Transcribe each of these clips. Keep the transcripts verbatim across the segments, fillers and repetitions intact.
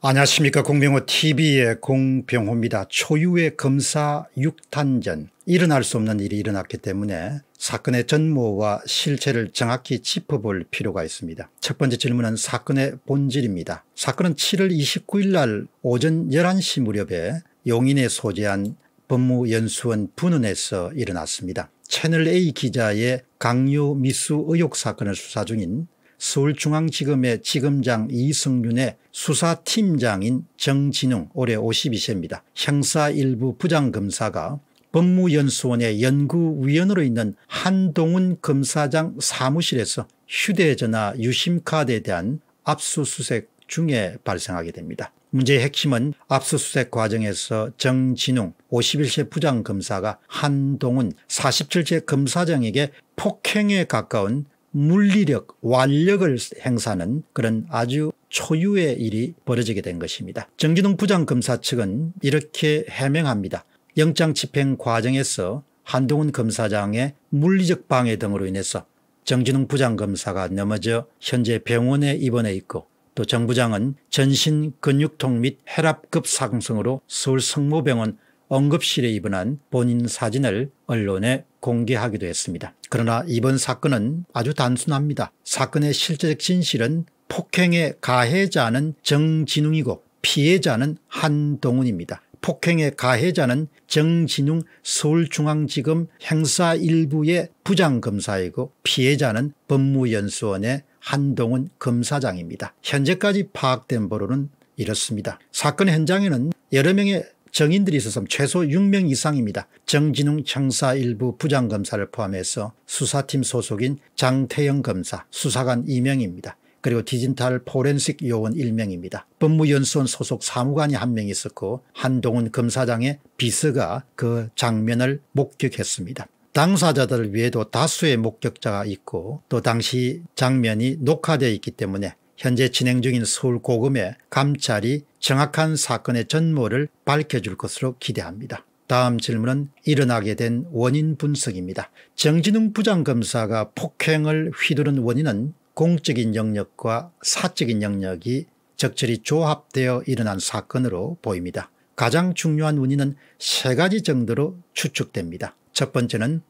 안녕하십니까. 공병호 티비의 공병호입니다. 초유의 검사 육탄전, 일어날 수 없는 일이 일어났기 때문에 사건의 전모와 실체를 정확히 짚어볼 필요가 있습니다. 첫 번째 질문은 사건의 본질입니다. 사건은 칠월 이십구일 날 오전 열한 시 무렵에 용인에 소재한 법무연수원 분원에서 일어났습니다. 채널A 기자의 강요 미수 의혹 사건을 수사 중인 서울중앙지검의 지검장 이승윤의 수사팀장인 정진웅, 올해 오십이 세입니다. 형사 일부 부장검사가 법무연수원의 연구위원으로 있는 한동훈 검사장 사무실에서 휴대전화 유심카드에 대한 압수수색 중에 발생하게 됩니다. 문제의 핵심은 압수수색 과정에서 정진웅 오십일 세 부장검사가 한동훈 사십칠 세 검사장에게 폭행에 가까운 물리력, 완력을 행사하는 그런 아주 초유의 일이 벌어지게 된 것입니다. 정진웅 부장검사 측은 이렇게 해명합니다. 영장 집행 과정에서 한동훈 검사장의 물리적 방해 등으로 인해서 정진웅 부장검사가 넘어져 현재 병원에 입원해 있고, 또 정 부장은 전신 근육통 및 혈압급 상승으로 서울 성모병원 응급실에 입원한 본인 사진을 언론에 공개하기도 했습니다. 그러나 이번 사건은 아주 단순합니다. 사건의 실제적 진실은 폭행의 가해자는 정진웅이고 피해자는 한동훈입니다. 폭행의 가해자는 정진웅 서울중앙지검 형사 일부의 부장검사이고 피해자는 법무연수원의 한동훈 검사장입니다. 현재까지 파악된 바로는 이렇습니다. 사건 현장에는 여러 명의 정인들이 있어서 최소 육 명 이상입니다. 정진웅 형사 일부 부장검사를 포함해서 수사팀 소속인 장태영 검사, 수사관 이 명입니다. 그리고 디지털 포렌식 요원 일 명입니다. 법무연수원 소속 사무관이 한 명 있었고, 한동훈 검사장의 비서가 그 장면을 목격했습니다. 당사자들을 위해도 다수의 목격자가 있고, 또 당시 장면이 녹화되어 있기 때문에 현재 진행 중인 서울고검의 감찰이 정확한 사건의 전모를 밝혀줄 것으로 기대합니다. 다음 질문은 일어나게 된 원인 분석입니다. 정진웅 부장검사가 폭행을 휘두른 원인은 공적인 영역과 사적인 영역이 적절히 조합되어 일어난 사건으로 보입니다. 가장 중요한 원인은 세 가지 정도로 추측됩니다. 첫 번째는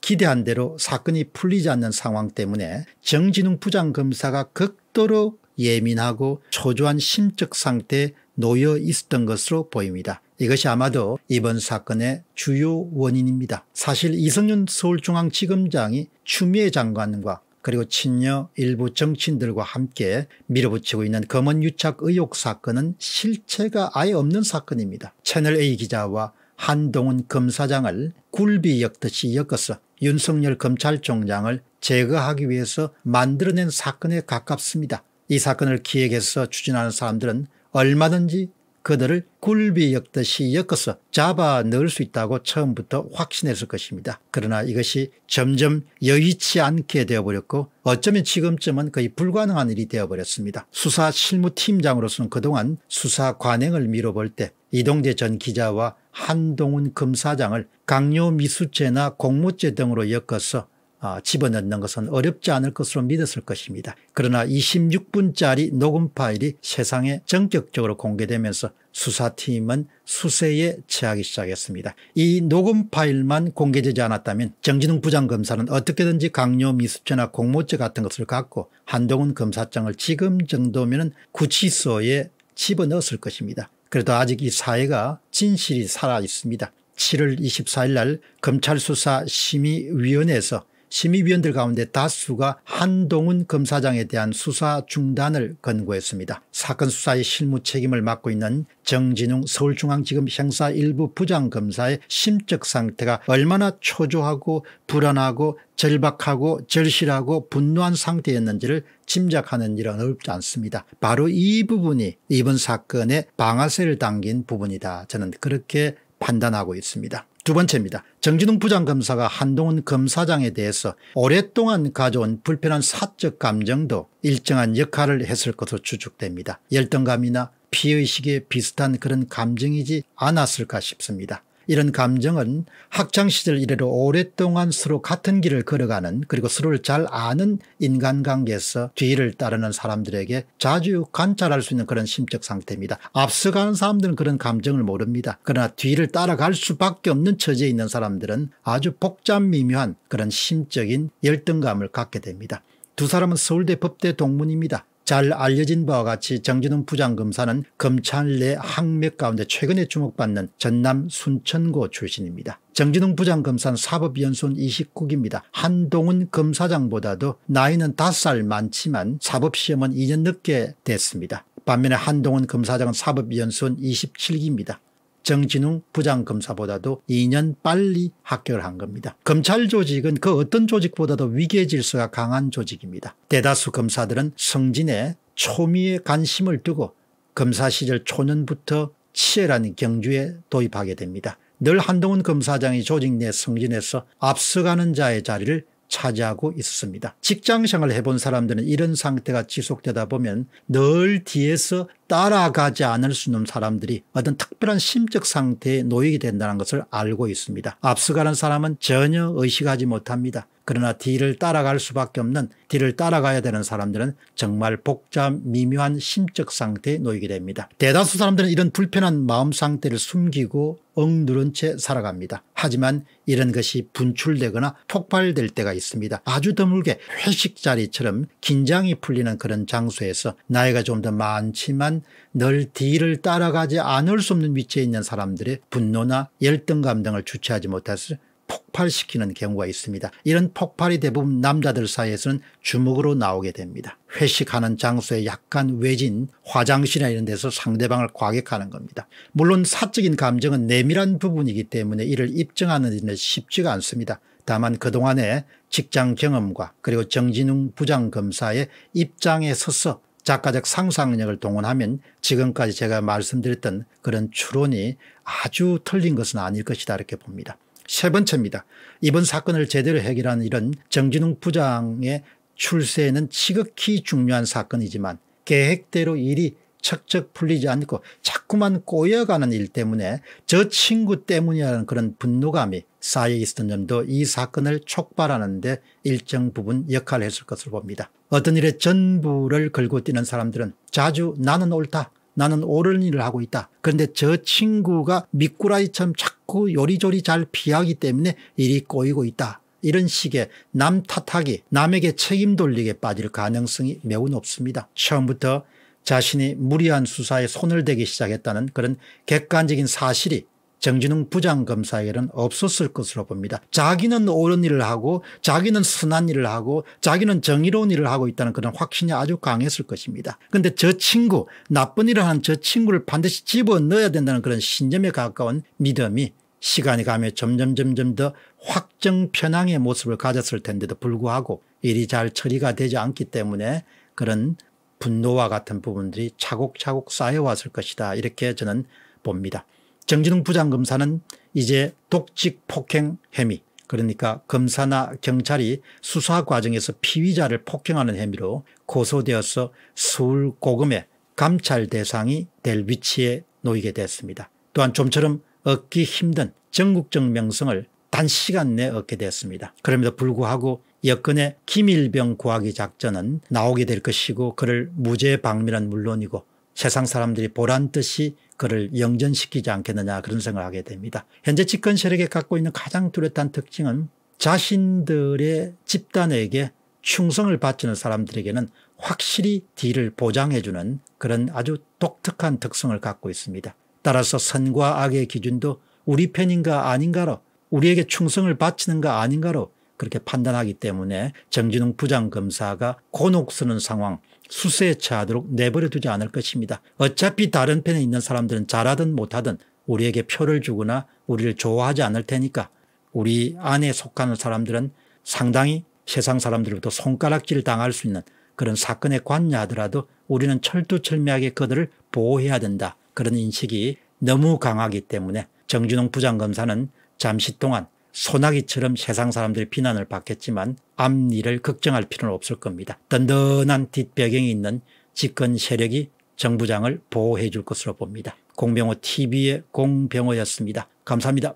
기대한 대로 사건이 풀리지 않는 상황 때문에 정진웅 부장검사가 극도로 예민하고 초조한 심적 상태에 놓여 있었던 것으로 보입니다. 이것이 아마도 이번 사건의 주요 원인입니다. 사실 이승윤 서울중앙지검장이 추미애 장관과 그리고 친여 일부 정치인들과 함께 밀어붙이고 있는 검언유착 의혹 사건은 실체가 아예 없는 사건입니다. 채널A 기자와 한동훈 검사장을 굴비 엮듯이 엮어서 윤석열 검찰총장을 제거하기 위해서 만들어낸 사건에 가깝습니다. 이 사건을 기획해서 추진하는 사람들은 얼마든지 그들을 굴비 엮듯이 엮어서 잡아 넣을 수 있다고 처음부터 확신했을 것입니다. 그러나 이것이 점점 여의치 않게 되어버렸고, 어쩌면 지금쯤은 거의 불가능한 일이 되어버렸습니다. 수사 실무팀장으로서는 그동안 수사 관행을 미뤄볼 때 이동재 전 기자와 한동훈 검사장을 강요미수죄나 공모죄 등으로 엮어서 아, 집어넣는 것은 어렵지 않을 것으로 믿었을 것입니다. 그러나 이십육 분짜리 녹음 파일이 세상에 전격적으로 공개되면서 수사팀은 수세에 처하기 시작했습니다. 이 녹음 파일만 공개되지 않았다면 정진웅 부장검사는 어떻게든지 강요미수죄나 공모죄 같은 것을 갖고 한동훈 검사장을 지금 정도면 구치소에 집어넣었을 것입니다. 그래도 아직 이 사회가 진실이 살아있습니다. 칠월 이십사일 날 검찰수사심의위원회에서 심의위원들 가운데 다수가 한동훈 검사장에 대한 수사 중단을 권고했습니다. 사건 수사의 실무 책임을 맡고 있는 정진웅 서울중앙지검 형사 일부 부장검사의 심적 상태가 얼마나 초조하고 불안하고 절박하고 절실하고 분노한 상태였는지를 짐작하는 일은 어렵지 않습니다. 바로 이 부분이 이번 사건의 방아쇠를 당긴 부분이다, 저는 그렇게 판단하고 있습니다. 두 번째입니다. 정진웅 부장검사가 한동훈 검사장에 대해서 오랫동안 가져온 불편한 사적 감정도 일정한 역할을 했을 것으로 추측됩니다. 열등감이나 피의식에 비슷한 그런 감정이지 않았을까 싶습니다. 이런 감정은 학창시절 이래로 오랫동안 서로 같은 길을 걸어가는, 그리고 서로를 잘 아는 인간관계에서 뒤를 따르는 사람들에게 자주 관찰할 수 있는 그런 심적 상태입니다. 앞서가는 사람들은 그런 감정을 모릅니다. 그러나 뒤를 따라갈 수밖에 없는 처지에 있는 사람들은 아주 복잡 미묘한 그런 심적인 열등감을 갖게 됩니다. 두 사람은 서울대 법대 동문입니다. 잘 알려진 바와 같이 정진웅 부장검사는 검찰 내 학맥 가운데 최근에 주목받는 전남 순천고 출신입니다. 정진웅 부장검사는 사법연수원 이십구 기입니다. 한동훈 검사장보다도 나이는 다섯 살 많지만 사법시험은 이 년 늦게 됐습니다. 반면에 한동훈 검사장은 사법연수원 이십칠 기입니다. 정진웅 부장검사보다도 이 년 빨리 합격을 한 겁니다. 검찰 조직은 그 어떤 조직보다도 위계의 질서가 강한 조직입니다. 대다수 검사들은 승진에 초미에 관심을 두고 검사 시절 초년부터 치열한 경주에 도입하게 됩니다. 늘 한동훈 검사장이 조직 내 승진에서 앞서가는 자의 자리를 차지하고 있습니다. 직장생활을 해본 사람들은 이런 상태가 지속되다 보면 늘 뒤에서 따라가지 않을 수 있는 사람들이 어떤 특별한 심적 상태에 놓이게 된다는 것을 알고 있습니다. 앞서가는 사람은 전혀 의식하지 못합니다. 그러나 뒤를 따라갈 수밖에 없는, 뒤를 따라가야 되는 사람들은 정말 복잡 미묘한 심적 상태에 놓이게 됩니다. 대다수 사람들은 이런 불편한 마음 상태를 숨기고 억누른 채 살아갑니다. 하지만 이런 것이 분출되거나 폭발될 때가 있습니다. 아주 드물게 회식 자리처럼 긴장이 풀리는 그런 장소에서 나이가 좀 더 많지만 늘 뒤를 따라가지 않을 수 없는 위치에 있는 사람들의 분노나 열등감 등을 주체하지 못해서 폭발시키는 경우가 있습니다. 이런 폭발이 대부분 남자들 사이에서는 주먹으로 나오게 됩니다. 회식하는 장소에 약간 외진 화장실이나 이런 데서 상대방을 과격하는 겁니다. 물론 사적인 감정은 내밀한 부분이기 때문에 이를 입증하는 일은 쉽지가 않습니다. 다만 그동안의 직장 경험과 그리고 정진웅 부장검사의 입장에 서서 작가적 상상력을 동원하면 지금까지 제가 말씀드렸던 그런 추론이 아주 틀린 것은 아닐 것이다, 이렇게 봅니다. 세 번째입니다. 이번 사건을 제대로 해결한 이런 정진웅 부장의 출세는 지극히 중요한 사건이지만 계획대로 일이 척척 풀리지 않고 자꾸만 꼬여가는 일 때문에, 저 친구 때문이라는 그런 분노감이 쌓여 있었던 점도 이 사건을 촉발하는 데 일정 부분 역할을 했을 것으로 봅니다. 어떤 일에 전부를 걸고 뛰는 사람들은 자주 나는 옳다, 나는 옳은 일을 하고 있다, 그런데 저 친구가 미꾸라지처럼 자꾸 요리조리 잘 피하기 때문에 일이 꼬이고 있다, 이런 식의 남 탓하기, 남에게 책임 돌리기에 빠질 가능성이 매우 높습니다. 처음부터 자신이 무리한 수사에 손을 대기 시작했다는 그런 객관적인 사실이 정진웅 부장검사에게는 없었을 것으로 봅니다. 자기는 옳은 일을 하고 자기는 선한 일을 하고 자기는 정의로운 일을 하고 있다는 그런 확신이 아주 강했을 것입니다. 그런데 저 친구, 나쁜 일을 하는 저 친구를 반드시 집어넣어야 된다는 그런 신념에 가까운 믿음이 시간이 가며 점점 점점 더 확정 편향의 모습을 가졌을 텐데도 불구하고 일이 잘 처리가 되지 않기 때문에 그런 분노와 같은 부분들이 차곡차곡 쌓여왔을 것이다, 이렇게 저는 봅니다. 정진웅 부장검사는 이제 독직 폭행 혐의, 그러니까 검사나 경찰이 수사 과정에서 피의자를 폭행하는 혐의로 고소되어서 서울고검의 감찰 대상이 될 위치에 놓이게 됐습니다. 또한 좀처럼 얻기 힘든 전국적 명성을 단시간 내에 얻게 됐습니다. 그럼에도 불구하고 여권의 김일병 구하기 작전은 나오게 될 것이고, 그를 무죄 방면은 물론이고 세상 사람들이 보란듯이 그를 영전시키지 않겠느냐, 그런 생각을 하게 됩니다. 현재 집권 세력이 갖고 있는 가장 뚜렷한 특징은 자신들의 집단에게 충성을 바치는 사람들에게는 확실히 뒤를 보장해주는 그런 아주 독특한 특성을 갖고 있습니다. 따라서 선과 악의 기준도 우리 편인가 아닌가로, 우리에게 충성을 바치는가 아닌가로 그렇게 판단하기 때문에 정진웅 부장검사가 곤혹스러운 상황, 수세에 처하도록 내버려 두지 않을 것입니다. 어차피 다른 편에 있는 사람들은 잘하든 못하든 우리에게 표를 주거나 우리를 좋아하지 않을 테니까 우리 안에 속하는 사람들은 상당히 세상 사람들로부터 손가락질 당할 수 있는 그런 사건에 관여하더라도 우리는 철두철미하게 그들을 보호해야 된다, 그런 인식이 너무 강하기 때문에 정진웅 부장검사는 잠시 동안 소나기처럼 세상 사람들의 비난을 받겠지만 앞일을 걱정할 필요는 없을 겁니다. 든든한 뒷배경이 있는 집권 세력이 정부장을 보호해 줄 것으로 봅니다. 공병호 티비의 공병호였습니다. 감사합니다.